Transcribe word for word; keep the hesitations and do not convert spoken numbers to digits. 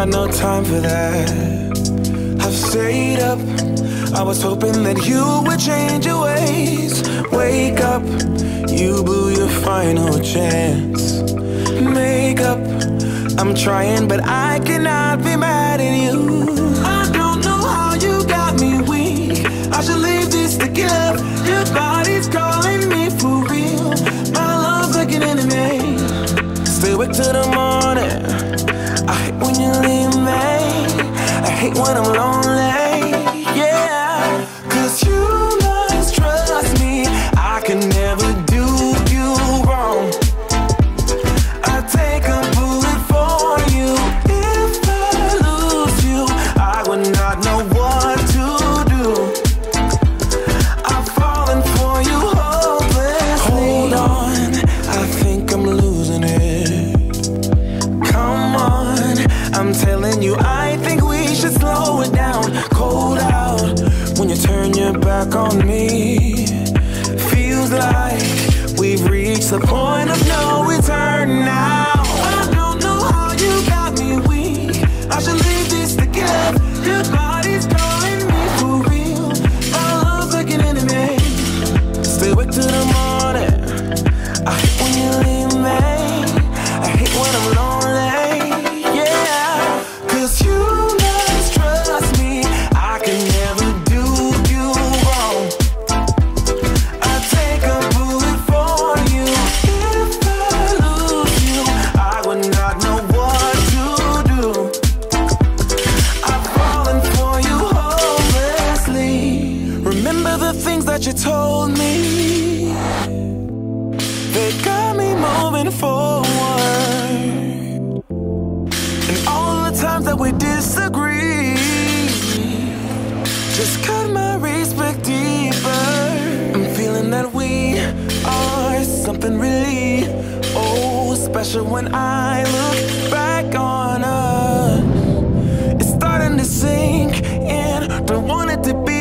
got no time for that. I've stayed up, I was hoping that you would change your ways. Wake up, you blew your final chance. Make up, I'm trying but I cannot be mad at you. I don't know how you got me weak, I should leave this to give. Your body's calling me for real, my love's like an enemy. Stay awake till the morning, I hate when you leave me, I hate when I'm lonely, yeah. Cause you must trust me, I can never do you wrong. I take a bullet for you, if I lose you I would not know what to do. I've fallen for you hopelessly. Hold on, I think I'm losing it. Come on, I'm telling you I think we should slow it down. Cold out, when you turn your back on me, feels like we've reached the point of no return now. I don't know how you got me weak, I should leave this to give. Your body's calling me for real, my love's like an enemy. Stay awake till the morning, I hate when you leave me, I hate when I'm lonely, yeah. Cause you must trust me, I can never do you wrong. I take a bullet for you, if I lose you I would not know what to do. I've fallen for you hopelessly. Remember the things that you told me, they got me moving forward, and all the times that we disagree just cut my respect deeper. I'm feeling that we are something really oh special when I look back on us. It's starting to sink in, don't want it to be.